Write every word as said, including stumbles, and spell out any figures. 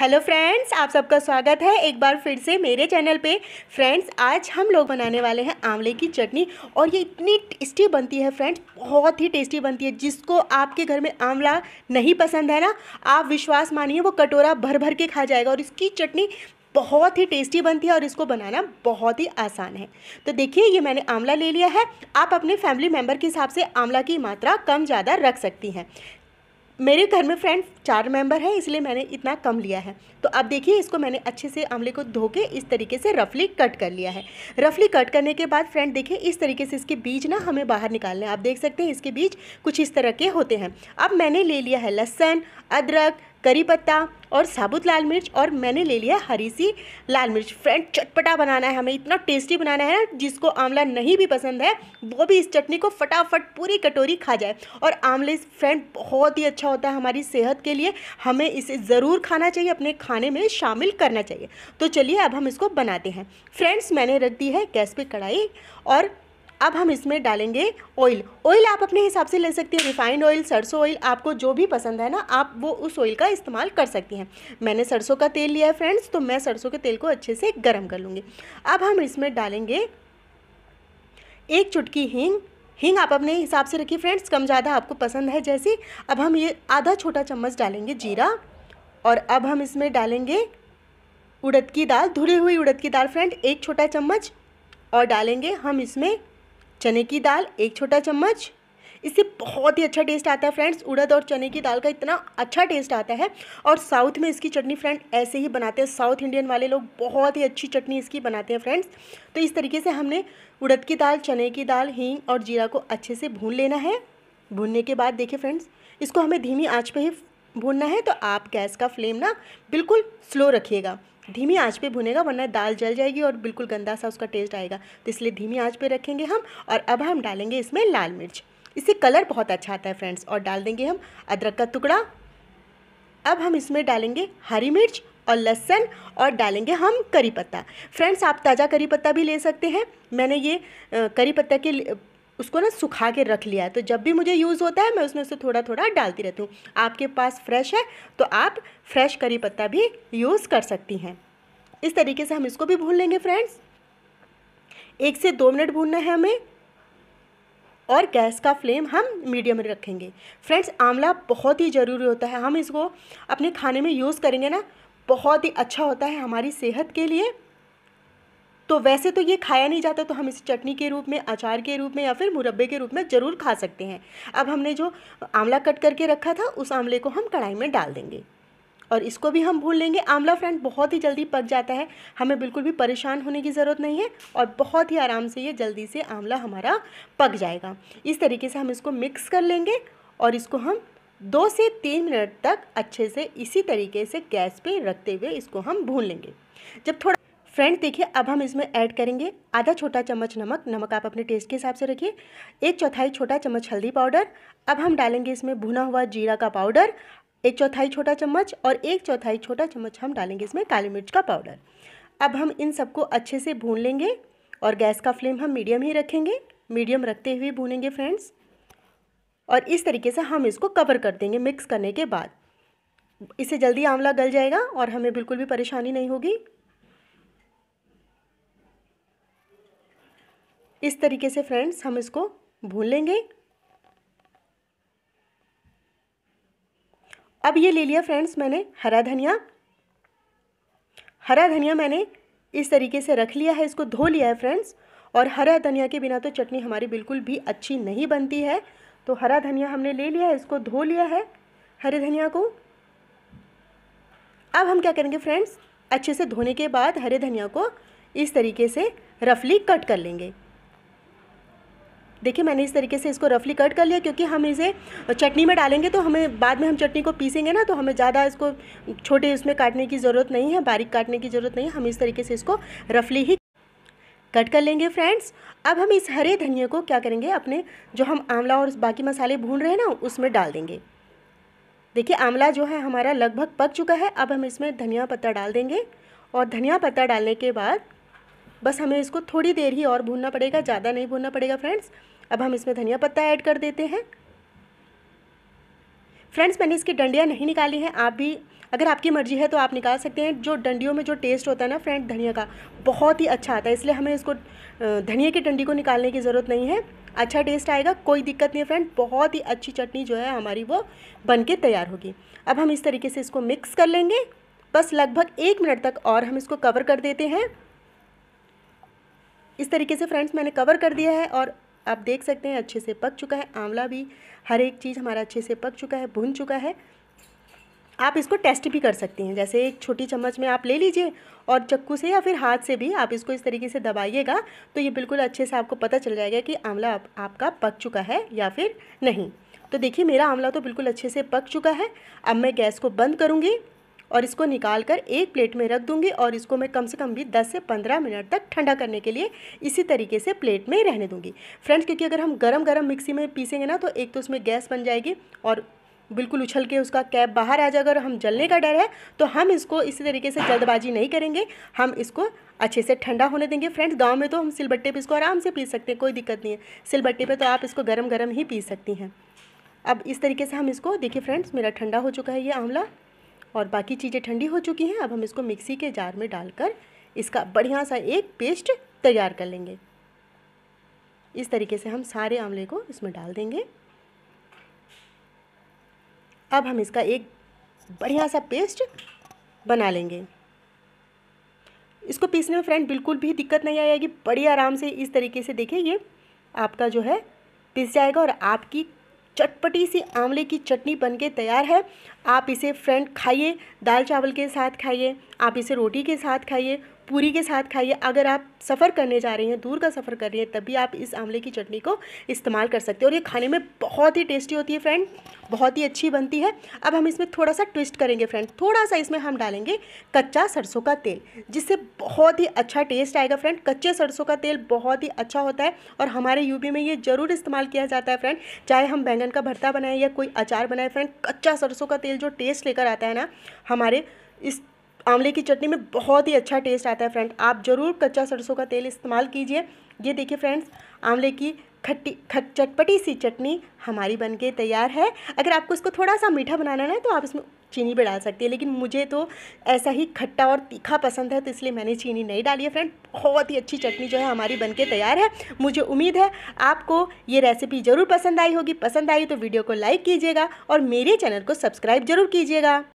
Hello friends, आप सबका स्वागत है एक बार फिर से मेरे चैनल पे। फ्रेंड्स, आज हम लोग बनाने वाले हैं आंवले की चटनी और ये इतनी टेस्टी बनती है फ्रेंड्स, बहुत ही टेस्टी बनती है। जिसको आपके घर में आंवला नहीं पसंद है ना, आप विश्वास मानिए वो कटोरा भर भर के खा जाएगा। और इसकी चटनी बहुत ही टेस्टी बनती है और इसको बनाना बहुत ही आसान है। तो देखिए, ये मैंने आंवला ले लिया है। आप अपने फैमिली मेम्बर के हिसाब से आंवला की मात्रा कम ज़्यादा रख सकती हैं। मेरे घर में फ्रेंड्स चार मेंबर हैं, इसलिए मैंने इतना कम लिया है। तो आप देखिए, इसको मैंने अच्छे से आंवले को धो के इस तरीके से रफली कट कर लिया है। रफली कट करने के बाद फ्रेंड देखिए, इस तरीके से इसके बीज ना हमें बाहर निकालने हैं। आप देख सकते हैं इसके बीज कुछ इस तरह के होते हैं। अब मैंने ले लिया है लहसुन, अदरक, करी पत्ता और साबुत लाल मिर्च, और मैंने ले लिया हरी सी लाल मिर्च। फ्रेंड, चटपटा बनाना है हमें, इतना टेस्टी बनाना है ना, जिसको आंवला नहीं भी पसंद है वो भी इस चटनी को फटाफट पूरी कटोरी खा जाए। और आंवले फ्रेंड बहुत ही अच्छा होता है हमारी सेहत के लिए, हमें इसे ज़रूर खाना चाहिए, अपने खाने में शामिल करना चाहिए। तो चलिए अब हम इसको बनाते हैं। फ्रेंड्स, मैंने रख दी है गैस पर कढ़ाई और अब हम इसमें डालेंगे ऑयल। ऑयल आप अपने हिसाब से ले सकती हैं, रिफाइंड ऑयल, सरसों ऑयल, आपको जो भी पसंद है ना, आप वो उस ऑयल का इस्तेमाल कर सकती हैं। मैंने सरसों का तेल लिया है फ्रेंड्स, तो मैं सरसों के तेल को अच्छे से गर्म कर लूँगी। अब हम इसमें डालेंगे एक चुटकी हींग। हींग आप अपने हिसाब से रखिए फ्रेंड्स, कम ज़्यादा आपको पसंद है जैसी। अब हम ये आधा छोटा चम्मच डालेंगे जीरा, और अब हम इसमें डालेंगे उड़द की दाल, धुली हुई उड़द की दाल फ्रेंड एक छोटा चम्मच, और डालेंगे हम इसमें चने की दाल एक छोटा चम्मच। इससे बहुत ही अच्छा टेस्ट आता है फ्रेंड्स, उड़द और चने की दाल का इतना अच्छा टेस्ट आता है। और साउथ में इसकी चटनी फ्रेंड ऐसे ही बनाते हैं, साउथ इंडियन वाले लोग बहुत ही अच्छी चटनी इसकी बनाते हैं फ्रेंड्स। तो इस तरीके से हमने उड़द की दाल, चने की दाल, हींग और जीरा को अच्छे से भून लेना है। भूनने के बाद देखिए फ्रेंड्स, इसको हमें धीमी आँच पर ही भूनना है। तो आप गैस का फ्लेम ना बिल्कुल स्लो रखिएगा, धीमी आंच पे भुनेगा वरना दाल जल जाएगी और बिल्कुल गंदा सा उसका टेस्ट आएगा। तो इसलिए धीमी आंच पे रखेंगे हम। और अब हम डालेंगे इसमें लाल मिर्च, इससे कलर बहुत अच्छा आता है फ्रेंड्स। और डाल देंगे हम अदरक का टुकड़ा। अब हम इसमें डालेंगे हरी मिर्च और लहसुन, और डालेंगे हम करी पत्ता। फ्रेंड्स, आप ताज़ा करी पत्ता भी ले सकते हैं। मैंने ये करी पत्ता के उसको ना सुखा के रख लिया है, तो जब भी मुझे यूज़ होता है मैं उसमें से थोड़ा थोड़ा डालती रहती हूँ। आपके पास फ्रेश है तो आप फ्रेश करी पत्ता भी यूज़ कर सकती हैं। इस तरीके से हम इसको भी भून लेंगे फ्रेंड्स। एक से दो मिनट भूनना है हमें, और गैस का फ्लेम हम मीडियम में रखेंगे। फ्रेंड्स, आंवला बहुत ही ज़रूरी होता है, हम इसको अपने खाने में यूज़ करेंगे ना, बहुत ही अच्छा होता है हमारी सेहत के लिए। तो वैसे तो ये खाया नहीं जाता, तो हम इसे चटनी के रूप में, अचार के रूप में या फिर मुरब्बे के रूप में ज़रूर खा सकते हैं। अब हमने जो आंवला कट करके रखा था उस आंवले को हम कढ़ाई में डाल देंगे और इसको भी हम भून लेंगे। आंवला फ्रेंड बहुत ही जल्दी पक जाता है, हमें बिल्कुल भी परेशान होने की ज़रूरत नहीं है, और बहुत ही आराम से ये जल्दी से आंवला हमारा पक जाएगा। इस तरीके से हम इसको मिक्स कर लेंगे और इसको हम दो से तीन मिनट तक अच्छे से इसी तरीके से गैस पर रखते हुए इसको हम भून लेंगे। जब थोड़ा फ्रेंड देखिए, अब हम इसमें ऐड करेंगे आधा छोटा चम्मच नमक। नमक आप अपने टेस्ट के हिसाब से रखिए। एक चौथाई छोटा चम्मच हल्दी पाउडर। अब हम डालेंगे इसमें भुना हुआ जीरा का पाउडर एक चौथाई छोटा चम्मच, और एक चौथाई छोटा चम्मच हम डालेंगे इसमें काली मिर्च का पाउडर। अब हम इन सबको अच्छे से भून लेंगे और गैस का फ्लेम हम मीडियम ही रखेंगे, मीडियम रखते हुए भूनेंगे फ्रेंड्स। और इस तरीके से हम इसको कवर कर देंगे मिक्स करने के बाद। इससे जल्दी आंवला गल जाएगा और हमें बिल्कुल भी परेशानी नहीं होगी। इस तरीके से फ्रेंड्स हम इसको भून लेंगे। अब ये ले लिया फ्रेंड्स मैंने हरा धनिया। हरा धनिया मैंने इस तरीके से रख लिया है, इसको धो लिया है फ्रेंड्स। और हरा धनिया के बिना तो चटनी हमारी बिल्कुल भी अच्छी नहीं बनती है। तो हरा धनिया हमने ले लिया है, इसको धो लिया है हरे धनिया को। अब हम क्या करेंगे फ्रेंड्स, अच्छे से धोने के बाद हरे धनिया को इस तरीके से रफली कट कर लेंगे। देखिए, मैंने इस तरीके से इसको रफली कट कर लिया, क्योंकि हम इसे चटनी में डालेंगे तो हमें बाद में हम चटनी को पीसेंगे ना, तो हमें ज़्यादा इसको छोटे उसमें काटने की ज़रूरत नहीं है, बारीक काटने की ज़रूरत नहीं है। हम इस तरीके से इसको रफली ही कट कर लेंगे फ्रेंड्स। अब हम इस हरे धनिया को क्या करेंगे, अपने जो हम आंवला और बाकी मसाले भून रहे हैं ना उसमें डाल देंगे। देखिए, आंवला जो है हमारा लगभग पक चुका है। अब हम इसमें धनिया पत्ता डाल देंगे, और धनिया पत्ता डालने के बाद बस हमें इसको थोड़ी देर ही और भूनना पड़ेगा, ज़्यादा नहीं भूनना पड़ेगा फ्रेंड्स। अब हम इसमें धनिया पत्ता ऐड कर देते हैं। फ्रेंड्स मैंने इसकी डंडियाँ नहीं निकाली हैं, आप भी अगर आपकी मर्जी है तो आप निकाल सकते हैं। जो डंडियों में जो टेस्ट होता है ना फ्रेंड धनिया का, बहुत ही अच्छा आता है, इसलिए हमें इसको धनिया की डंडी को निकालने की ज़रूरत नहीं है, अच्छा टेस्ट आएगा, कोई दिक्कत नहीं है फ्रेंड। बहुत ही अच्छी चटनी जो है हमारी वो बनके तैयार होगी। अब हम इस तरीके से इसको मिक्स कर लेंगे, बस लगभग एक मिनट तक, और हम इसको कवर कर देते हैं। इस तरीके से फ्रेंड्स मैंने कवर कर दिया है और आप देख सकते हैं अच्छे से पक चुका है, आंवला भी हर एक चीज़ हमारा अच्छे से पक चुका है, भुन चुका है। आप इसको टेस्ट भी कर सकती हैं, जैसे एक छोटी चम्मच में आप ले लीजिए और चक्कू से या फिर हाथ से भी आप इसको इस तरीके से दबाइएगा, तो ये बिल्कुल अच्छे से आपको पता चल जाएगा कि आंवला आप, आपका पक चुका है या फिर नहीं। तो देखिए मेरा आंवला तो बिल्कुल अच्छे से पक चुका है। अब मैं गैस को बंद करूँगी और इसको निकाल कर एक प्लेट में रख दूँगी और इसको मैं कम से कम भी दस से पंद्रह मिनट तक ठंडा करने के लिए इसी तरीके से प्लेट में रहने दूँगी फ्रेंड्स, क्योंकि अगर हम गरम गरम मिक्सी में पीसेंगे ना तो एक तो उसमें गैस बन जाएगी और बिल्कुल उछल के उसका कैप बाहर आ जाएगा और हम जलने का डर है। तो हम इसको इसी तरीके से जल्दबाजी नहीं करेंगे, हम इसको अच्छे से ठंडा होने देंगे। फ्रेंड्स गांव में तो हम सिलबट्टे पे इसको आराम से पीस सकते हैं, कोई दिक्कत नहीं है, सिलबट्टे पे तो आप इसको गरम गरम ही पीस सकती हैं। अब इस तरीके से हम इसको, देखिए फ्रेंड्स मेरा ठंडा हो चुका है ये आंवला और बाकी चीज़ें ठंडी हो चुकी हैं। अब हम इसको मिक्सी के जार में डालकर इसका बढ़िया सा एक पेस्ट तैयार कर लेंगे। इस तरीके से हम सारे आंवले को इसमें डाल देंगे। अब हम इसका एक बढ़िया सा पेस्ट बना लेंगे। इसको पीसने में फ्रेंड बिल्कुल भी दिक्कत नहीं आएगी, बड़ी आराम से इस तरीके से देखिए ये आपका जो है पीस जाएगा और आपकी चटपटी सी आंवले की चटनी बनके तैयार है। आप इसे फ्रेंड खाइए, दाल चावल के साथ खाइए, आप इसे रोटी के साथ खाइए, पूरी के साथ खाइए। अगर आप सफ़र करने जा रही हैं, दूर का सफ़र कर रही हैं, तभी आप इस आंवले की चटनी को इस्तेमाल कर सकते हैं और ये खाने में बहुत ही टेस्टी होती है फ्रेंड, बहुत ही अच्छी बनती है। अब हम इसमें थोड़ा सा ट्विस्ट करेंगे फ्रेंड, थोड़ा सा इसमें हम डालेंगे कच्चा सरसों का तेल, जिससे बहुत ही अच्छा टेस्ट आएगा फ्रेंड। कच्चे सरसों का तेल बहुत ही अच्छा होता है और हमारे यूपी में ये ज़रूर इस्तेमाल किया जाता है फ्रेंड, चाहे हम बैंगन का भरता बनाएं या कोई अचार बनाएं। फ्रेंड कच्चा सरसों का तेल जो टेस्ट लेकर आता है ना हमारे इस आंवले की चटनी में, बहुत ही अच्छा टेस्ट आता है फ्रेंड। आप ज़रूर कच्चा सरसों का तेल इस्तेमाल कीजिए। ये देखिए फ्रेंड्स आंवले की खट्टी खट चटपटी सी चटनी हमारी बनके तैयार है। अगर आपको इसको थोड़ा सा मीठा बनाना है तो आप इसमें चीनी भी डाल सकते हैं, लेकिन मुझे तो ऐसा ही खट्टा और तीखा पसंद है तो इसलिए मैंने चीनी नहीं डाली है। फ्रेंड बहुत ही अच्छी चटनी जो है हमारी बनके तैयार है। मुझे उम्मीद है आपको ये रेसिपी ज़रूर पसंद आई होगी, पसंद आई तो वीडियो को लाइक कीजिएगा और मेरे चैनल को सब्सक्राइब ज़रूर कीजिएगा।